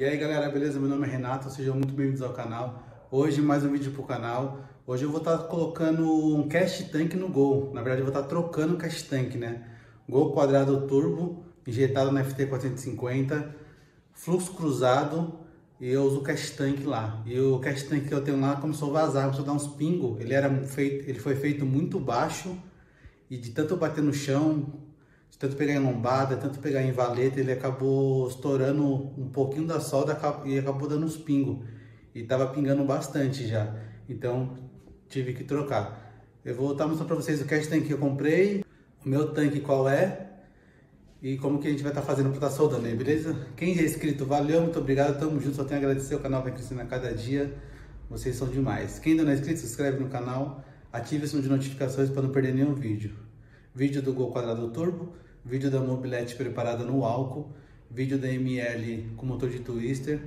E aí galera, beleza? Meu nome é Renato, sejam muito bem-vindos ao canal. Hoje mais um vídeo pro canal. Hoje eu vou estar colocando um cash tanque no Gol. Na verdade eu vou estar trocando o cash tanque, né? Gol quadrado turbo, injetado na FT450, fluxo cruzado, e eu uso o cash tanque lá. E o cash tanque que eu tenho lá começou a vazar, começou a dar uns pingos. Ele foi feito muito baixo, e de tanto bater no chão, de tanto pegar em lombada, de tanto pegar em valeta, ele acabou estourando um pouquinho da solda e acabou dando uns pingos. E tava pingando bastante já, então tive que trocar. Eu vou estar mostrando para vocês o cash tanque que eu comprei, o meu tanque qual é e como que a gente vai estar fazendo para estar soldando aí, beleza? Quem já é inscrito, valeu, muito obrigado, tamo junto, só tenho a agradecer, o canal vai crescendo a cada dia, vocês são demais. Quem ainda não é inscrito, se inscreve no canal, ative o sino de notificações para não perder nenhum vídeo. Vídeo do Gol Quadrado Turbo, vídeo da Mobilete preparada no álcool, vídeo da ML com motor de Twister,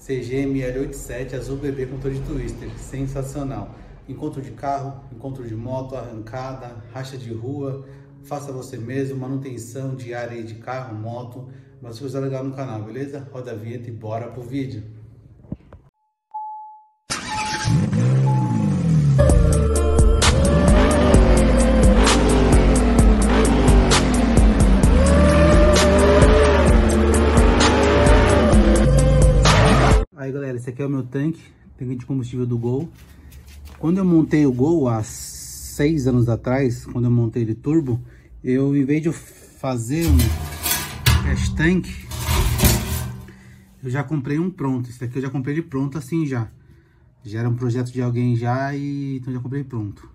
CGML87 azul bebê com motor de Twister, sensacional. Encontro de carro, encontro de moto, arrancada, racha de rua, faça você mesmo, manutenção diária de carro, moto, mas coisa legal no canal, beleza? Roda a vinheta e bora pro vídeo. Aí galera, esse aqui é o meu tanque de combustível do Gol. Quando eu montei o Gol há 6 anos atrás, quando eu montei ele turbo, eu, em vez de fazer um cash tanque, eu já comprei um pronto. Esse aqui eu já comprei ele pronto assim já. Já era um projeto de alguém já, e então já comprei pronto.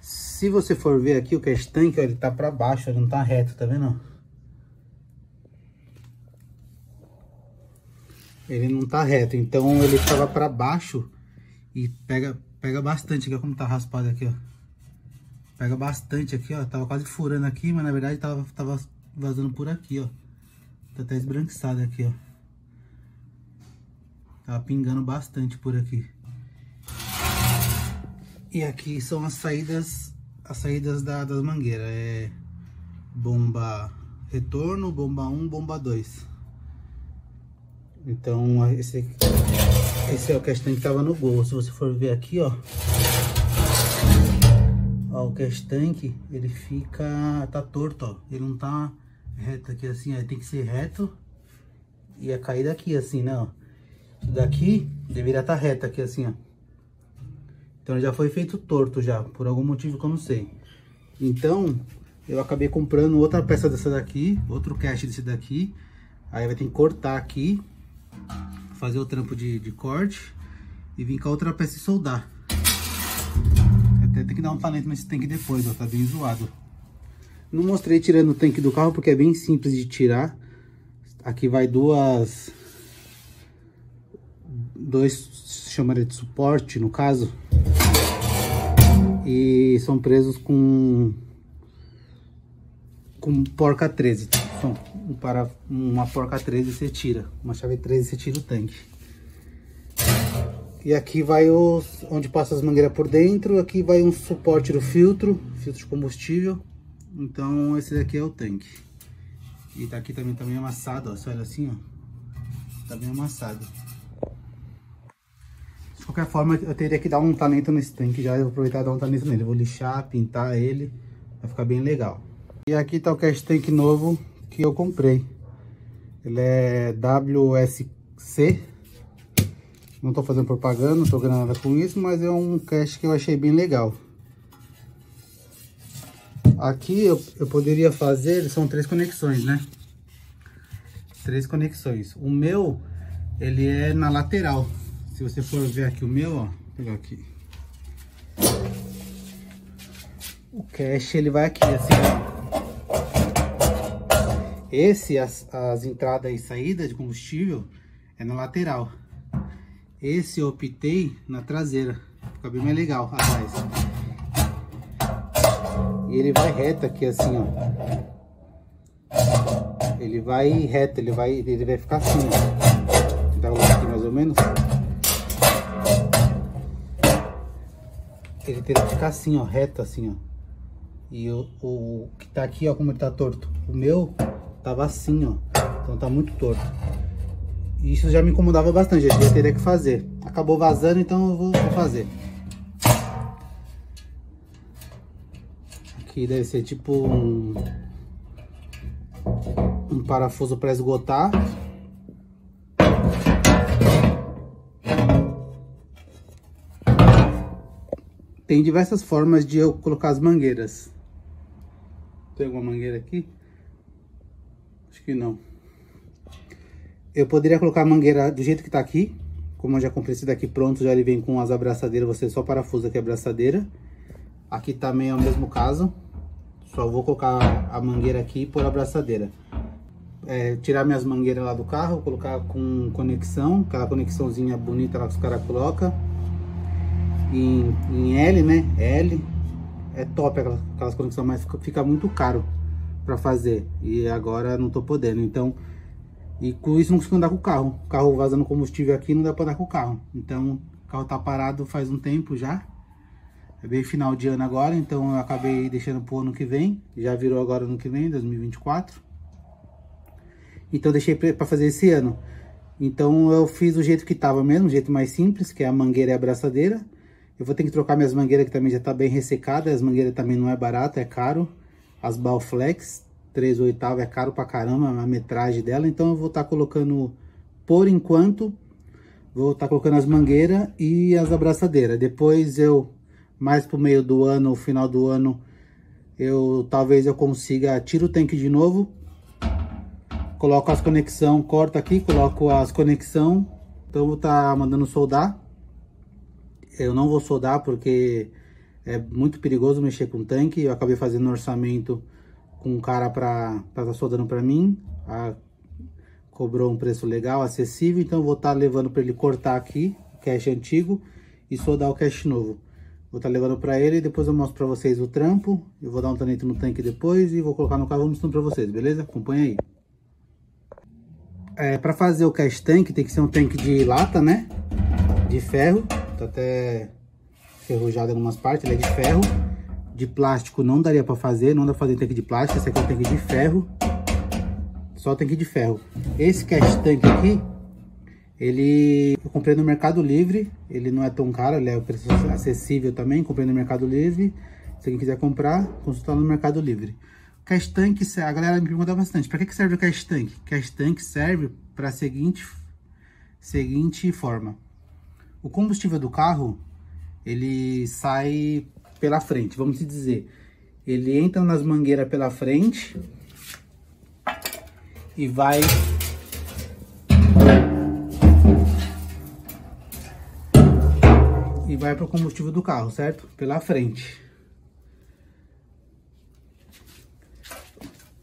Se você for ver aqui o cash tanque, ele tá para baixo, ele não tá reto, tá vendo? Ele não tá reto, então ele tava para baixo e pega bastante aqui, ó, como tá raspado aqui, ó. Pega bastante aqui, ó, tava quase furando aqui, mas na verdade tava vazando por aqui, ó. Tá até esbranquiçado aqui, ó. Tava pingando bastante por aqui. E aqui são as saídas das mangueiras, é bomba retorno, bomba 1, bomba 2. Então esse é o cash tanque que tava no Gol. Se você for ver aqui, ó, o cash tanque, ele fica, tá torto, ó, ele não tá reto aqui assim, ó, ele tem que ser reto e a caída aqui assim, né, ó. Daqui deveria estar reto aqui assim, ó. Então ele já foi feito torto já, por algum motivo que eu não sei. Então eu acabei comprando outra peça dessa daqui, outro cash desse daqui. Aí vai ter que cortar aqui, fazer o trampo de corte e vir com a outra peça e soldar. Até tem que dar um talento nesse tanque depois, ó, tá bem zoado. Não mostrei tirando o tanque do carro porque é bem simples de tirar. Aqui vai dois chamaria de suporte no caso, e são presos com porca 13. Para uma porca 13 você tira, uma chave 13 você tira o tanque. E aqui vai onde passa as mangueiras por dentro, aqui vai um suporte do filtro de combustível. Então esse daqui é o tanque. E tá aqui também, tá meio amassado, ó, você olha assim, ó, tá bem amassado. De qualquer forma eu teria que dar um talento nesse tanque já, eu vou aproveitar e dar um talento nele. Eu vou lixar, pintar ele, vai ficar bem legal. E aqui tá o cash tanque novo que eu comprei. Ele é WSC. Não tô fazendo propaganda, não tô ganhando nada com isso, mas é um cash que eu achei bem legal. Aqui eu poderia fazer, são 3 conexões, né? 3 conexões. O meu, ele é na lateral. Se você for ver aqui o meu, ó, vou pegar aqui. O cash, ele vai aqui assim. Esse, as entradas e saídas de combustível é na lateral. Esse eu optei na traseira, fica bem mais legal atrás. E ele vai reto aqui assim, ó. Ele vai reto, ele vai ficar assim, ó. Tentar colocar aqui mais ou menos. Ele tem que ficar assim, ó, reto assim, ó. E o que tá aqui, ó, como ele tá torto. O meu tava assim, ó, então tá muito torto. E isso já me incomodava bastante, eu teria que fazer. Acabou vazando, então eu vou fazer. Aqui deve ser tipo um parafuso para esgotar. Tem diversas formas de eu colocar as mangueiras. Tem alguma mangueira aqui? Acho que não. Eu poderia colocar a mangueira do jeito que tá aqui. Como eu já comprei esse daqui pronto, já ele vem com as abraçadeiras. Você só parafusa aqui a abraçadeira. Aqui também é o mesmo caso. Só vou colocar a mangueira aqui e pôr a abraçadeira. Tirar minhas mangueiras lá do carro, colocar com conexão. Aquela conexãozinha bonita lá que os caras colocam. Em L, né? L é top, aquelas conexões, mas fica muito caro para fazer e agora não tô podendo, então, e com isso não consigo andar com o carro, vazando combustível aqui, não dá para andar com o carro, então o carro tá parado faz um tempo já, é bem final de ano agora, então eu acabei deixando pro ano que vem, já virou agora ano que vem, 2024, então deixei para fazer esse ano, então eu fiz o jeito que tava mesmo, o jeito mais simples, que é a mangueira e a abraçadeira. Eu vou ter que trocar minhas mangueiras, que também já tá bem ressecada. As mangueiras também não é barata, é caro. As Balflex 3/8 é caro pra caramba, a metragem dela. Então eu vou estar colocando, por enquanto, vou estar colocando as mangueiras e as abraçadeiras. Depois eu, mais pro meio do ano, final do ano, talvez eu consiga, tiro o tanque de novo. Coloco as conexão, corto aqui, coloco as conexão. Então eu vou estar mandando soldar. Eu não vou soldar porque é muito perigoso mexer com tanque. Eu acabei fazendo um orçamento com um cara para estar soldando para mim. Cobrou um preço legal, acessível. Então eu vou estar levando para ele cortar aqui o cash antigo e soldar o cash novo. Vou estar levando para ele e depois eu mostro para vocês o trampo. Eu vou dar um tanito no tanque depois e vou colocar no carro e vou mostrando para vocês, beleza? Acompanha aí. Para fazer o cash tanque tem que ser um tanque de lata, né? De ferro. Tá até ferrujado em algumas partes, ele é de ferro. De plástico não daria pra fazer, não dá pra fazer tanque de plástico. Esse aqui é um tanque de ferro. Só tanque de ferro. Esse cash tanque aqui, ele eu comprei no Mercado Livre. Ele não é tão caro, ele é um preço acessível também. Comprei no Mercado Livre. Se alguém quiser comprar, consultar no Mercado Livre. Cash tanque, a galera me pergunta bastante. Pra que serve o cash tanque? Cash tanque serve pra seguinte forma. O combustível do carro, ele sai pela frente, vamos dizer. Ele entra nas mangueiras pela frente e vai... E vai para o combustível do carro, certo? Pela frente.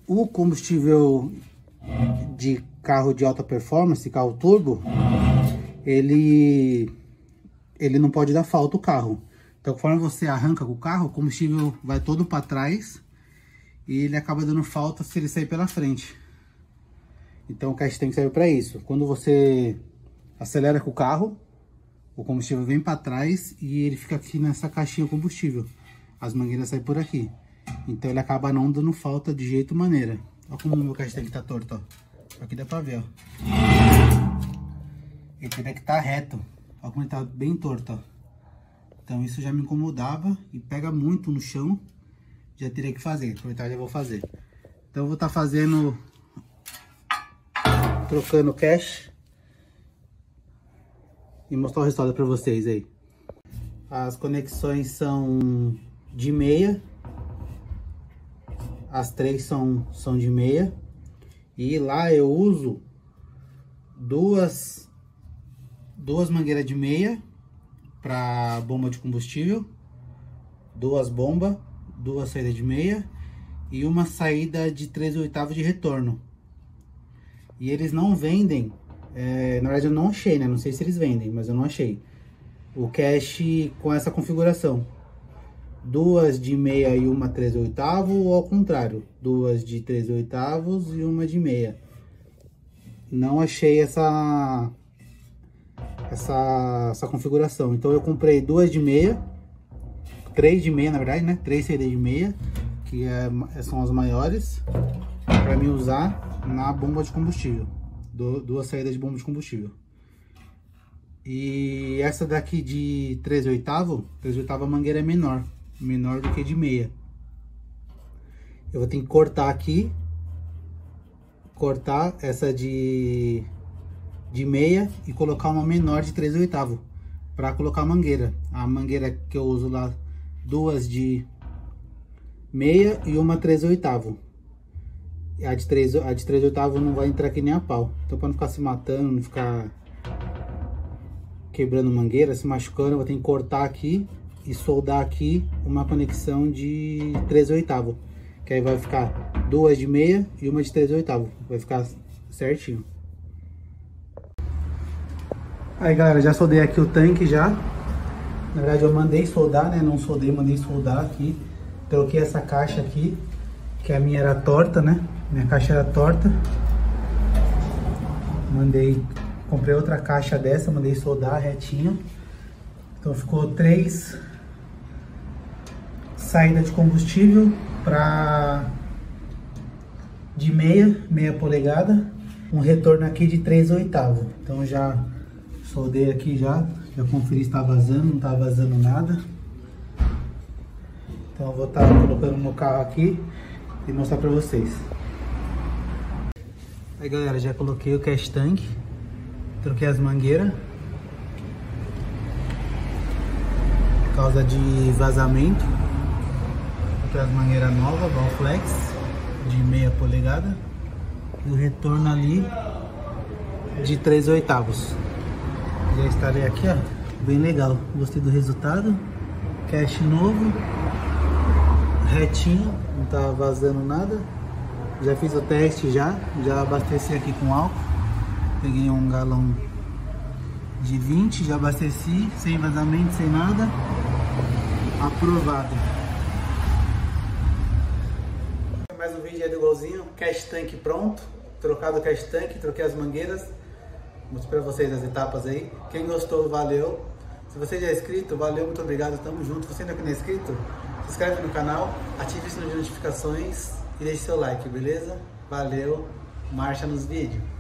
O combustível de carro de alta performance, carro turbo, ele não pode dar falta o carro. Então, conforme você arranca com o carro, o combustível vai todo para trás e ele acaba dando falta se ele sair pela frente. Então, o cash tank serve para isso. Quando você acelera com o carro, o combustível vem para trás e ele fica aqui nessa caixinha o combustível. As mangueiras saem por aqui. Então, ele acaba não dando falta de jeito maneira. Olha como o meu cash tank tá torto, ó. Aqui dá para ver, ó. Ele teria que estar reto. Olha como ele tá bem torto, ó. Então isso já me incomodava e pega muito no chão. Já teria que fazer, aproveitar já vou fazer. Então eu vou estar fazendo, trocando cash e mostrar o resultado para vocês aí. As conexões são de meia. As três são de meia. E lá eu uso duas mangueiras de meia para bomba de combustível, duas bombas, duas saídas de meia e uma saída de 3/8 de retorno. E eles não vendem, na verdade eu não achei, né? Não sei se eles vendem, mas eu não achei o cash com essa configuração. Duas de meia e uma 3/8 ou ao contrário, duas de 3/8 e uma de meia. Não achei essa configuração, então eu comprei duas de meia, três de meia na verdade, né? Três saídas de meia, que são as maiores, para mim usar na bomba de combustível. duas saídas de bomba de combustível. E essa daqui de 3/8, a mangueira é menor do que de meia. Eu vou ter que cortar aqui, cortar essa de meia e colocar uma menor de 3/8 para colocar a mangueira. A mangueira que eu uso lá, duas de meia e uma 3/8. A de 3/8 não vai entrar que nem a pau. Então, para não ficar se matando, não ficar quebrando mangueira, se machucando, eu vou ter que cortar aqui e soldar aqui uma conexão de 3/8. Que aí vai ficar duas de meia e uma de 3/8. Vai ficar certinho. Aí, galera, já soldei aqui o tanque já. Na verdade, eu mandei soldar, né? Não soldei, mandei soldar aqui. Troquei essa caixa aqui, que a minha era torta, né? Minha caixa era torta. Mandei, comprei outra caixa dessa, mandei soldar retinho. Então ficou 3 saídas de combustível para de meia polegada, um retorno aqui de 3/8. Então já soldei aqui, já conferi se está vazando, não está vazando nada. Então eu vou estar colocando no carro aqui e mostrar para vocês. Aí, galera, já coloquei o cash tanque, troquei as mangueiras por causa de vazamento. As mangueiras novas, Balflex de meia polegada, e o retorno ali de 3/8. Já estarei aqui, ó, bem legal. Gostei do resultado. Cash novo, retinho, não tá vazando nada. Já fiz o teste, já abasteci aqui com álcool. Peguei um galão de 20, já abasteci, sem vazamento, sem nada. Aprovado. Mais um vídeo aí do Golzinho, cash tanque pronto, trocado o cash tanque, troquei as mangueiras, mostrei pra vocês as etapas aí. Quem gostou, valeu. Se você já é inscrito, valeu, muito obrigado, tamo junto. Se você ainda não é inscrito, se inscreve no canal, ative o sino de notificações e deixe seu like, beleza? Valeu, marcha nos vídeos.